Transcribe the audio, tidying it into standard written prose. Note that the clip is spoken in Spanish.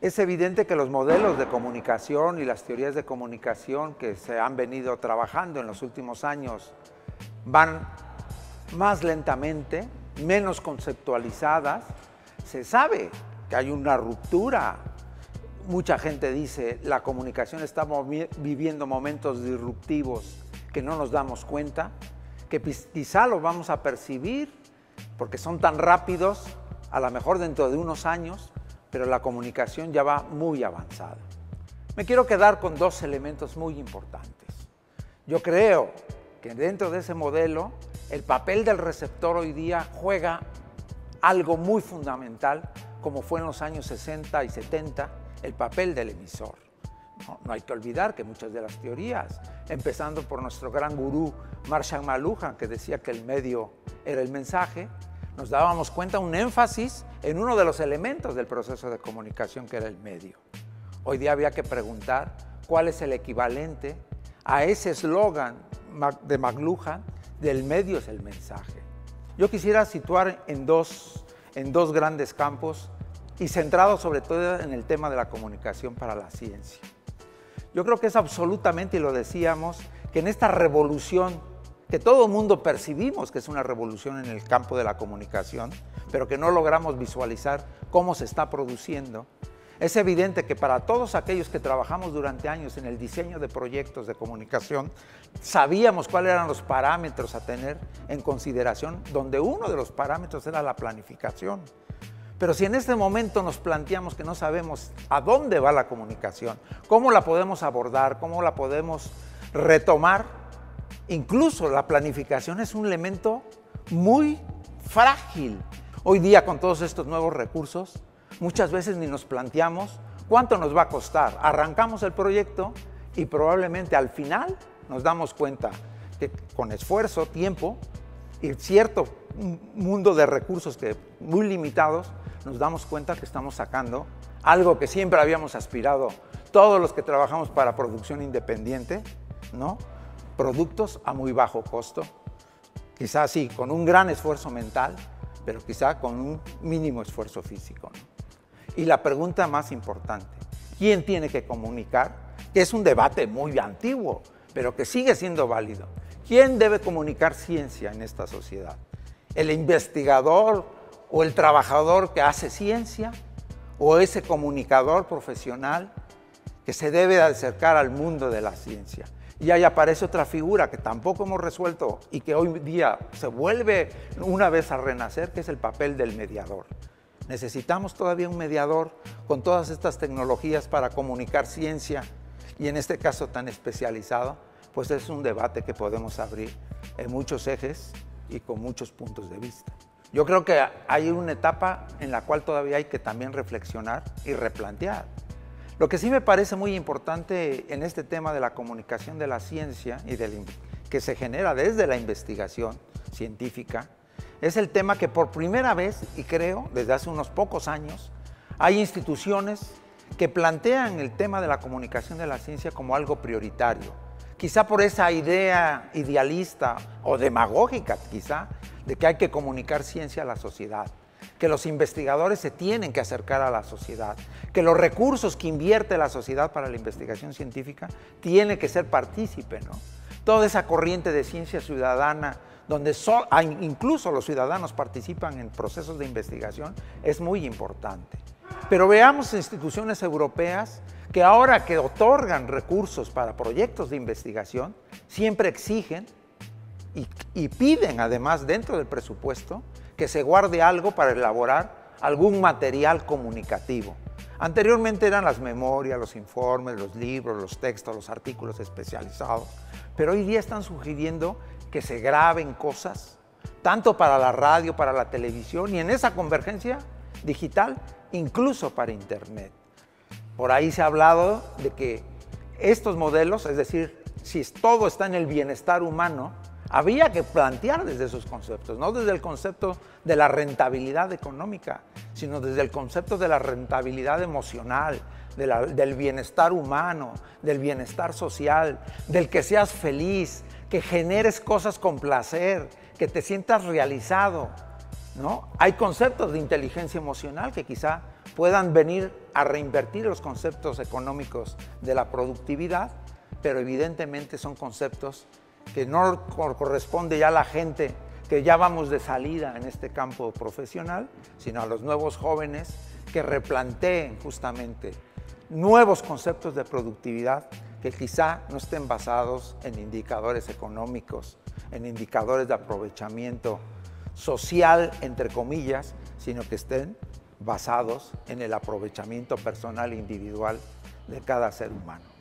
Es evidente que los modelos de comunicación y las teorías de comunicación que se han venido trabajando en los últimos años van más lentamente, menos conceptualizadas. Se sabe que hay una ruptura. Mucha gente dice, la comunicación está viviendo momentos disruptivos que no nos damos cuenta, que quizá los vamos a percibir porque son tan rápidos, a lo mejor dentro de unos años, pero la comunicación ya va muy avanzada. Me quiero quedar con dos elementos muy importantes. Yo creo que dentro de ese modelo, el papel del receptor hoy día juega algo muy fundamental, como fue en los años 60 y 70, el papel del emisor. No hay que olvidar que muchas de las teorías, empezando por nuestro gran gurú Marshall McLuhan, que decía que el medio era el mensaje, nos dábamos cuenta un énfasis en uno de los elementos del proceso de comunicación que era el medio. Hoy día había que preguntar cuál es el equivalente a ese eslogan de McLuhan, del medio es el mensaje. Yo quisiera situar en dos grandes campos y centrado sobre todo en el tema de la comunicación para la ciencia. Yo creo que es absolutamente, y lo decíamos, que en esta revolución que todo el mundo percibimos que es una revolución en el campo de la comunicación, pero que no logramos visualizar cómo se está produciendo. Es evidente que para todos aquellos que trabajamos durante años en el diseño de proyectos de comunicación, sabíamos cuáles eran los parámetros a tener en consideración, donde uno de los parámetros era la planificación. Pero si en este momento nos planteamos que no sabemos a dónde va la comunicación, cómo la podemos abordar, cómo la podemos retomar, incluso la planificación es un elemento muy frágil. Hoy día, con todos estos nuevos recursos, muchas veces ni nos planteamos cuánto nos va a costar. Arrancamos el proyecto y probablemente al final nos damos cuenta que con esfuerzo, tiempo y cierto mundo de recursos que muy limitados, nos damos cuenta que estamos sacando algo que siempre habíamos aspirado todos los que trabajamos para producción independiente, ¿no? Productos a muy bajo costo, quizá sí, con un gran esfuerzo mental, pero quizá con un mínimo esfuerzo físico, ¿no? Y la pregunta más importante, ¿quién tiene que comunicar? Que es un debate muy antiguo, pero que sigue siendo válido. ¿Quién debe comunicar ciencia en esta sociedad? ¿El investigador o el trabajador que hace ciencia? ¿O ese comunicador profesional que se debe acercar al mundo de la ciencia? Y ahí aparece otra figura que tampoco hemos resuelto y que hoy día se vuelve una vez a renacer, que es el papel del mediador. Necesitamos todavía un mediador con todas estas tecnologías para comunicar ciencia y en este caso tan especializado, pues es un debate que podemos abrir en muchos ejes y con muchos puntos de vista. Yo creo que hay una etapa en la cual todavía hay que también reflexionar y replantear. Lo que sí me parece muy importante en este tema de la comunicación de la ciencia y que se genera desde la investigación científica es el tema que por primera vez, y creo desde hace unos pocos años, hay instituciones que plantean el tema de la comunicación de la ciencia como algo prioritario. Quizá por esa idea idealista o demagógica quizá de que hay que comunicar ciencia a la sociedad, que los investigadores se tienen que acercar a la sociedad, que los recursos que invierte la sociedad para la investigación científica tienen que ser partícipe, ¿no? Toda esa corriente de ciencia ciudadana, donde incluso los ciudadanos participan en procesos de investigación, es muy importante. Pero veamos instituciones europeas que ahora que otorgan recursos para proyectos de investigación, siempre exigen y piden además dentro del presupuesto que se guarde algo para elaborar algún material comunicativo. Anteriormente eran las memorias, los informes, los libros, los textos, los artículos especializados, pero hoy día están sugiriendo que se graben cosas, tanto para la radio, para la televisión, y en esa convergencia digital, incluso para Internet. Por ahí se ha hablado de que estos modelos, es decir, si todo está en el bienestar humano, había que plantear desde esos conceptos, no desde el concepto de la rentabilidad económica, sino desde el concepto de la rentabilidad emocional, del bienestar humano, del bienestar social, del que seas feliz, que generes cosas con placer, que te sientas realizado, ¿no? Hay conceptos de inteligencia emocional que quizá puedan venir a reinvertir los conceptos económicos de la productividad, pero evidentemente son conceptos que no corresponde ya a la gente que ya vamos de salida en este campo profesional, sino a los nuevos jóvenes que replanteen justamente nuevos conceptos de productividad que quizá no estén basados en indicadores económicos, en indicadores de aprovechamiento social, entre comillas, sino que estén basados en el aprovechamiento personal e individual de cada ser humano.